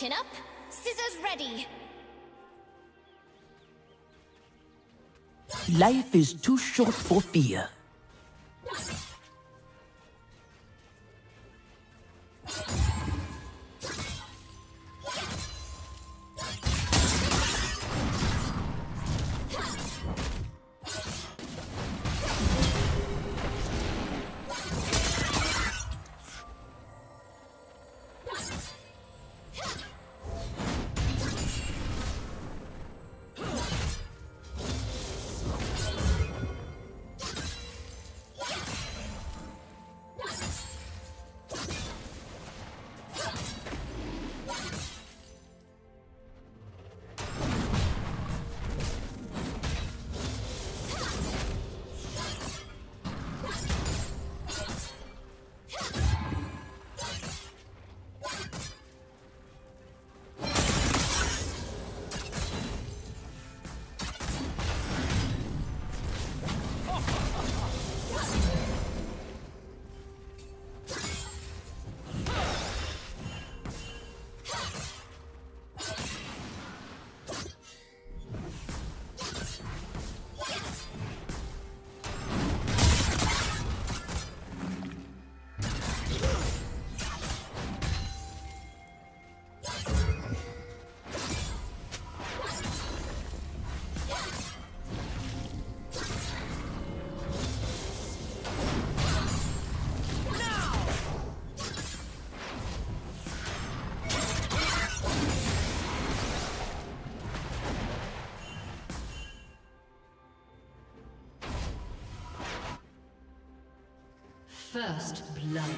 Chin up, scissors ready. Life is too short for fear. First blood.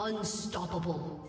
Unstoppable.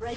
Red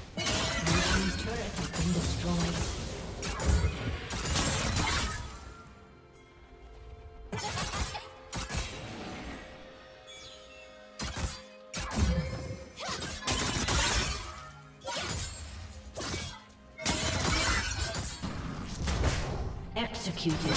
The team's turret has been destroyed. Executed.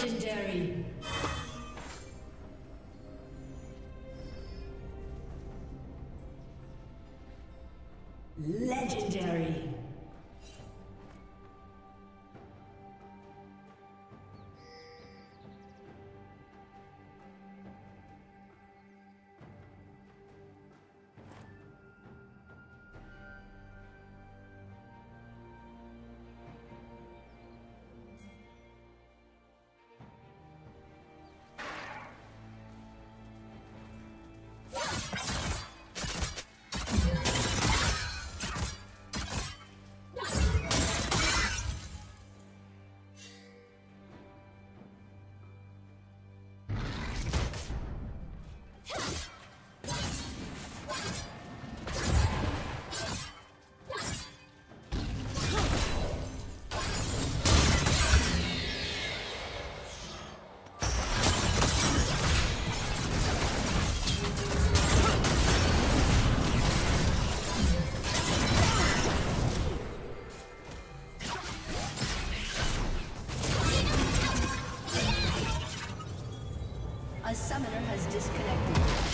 Legendary. Legendary. A summoner has disconnected.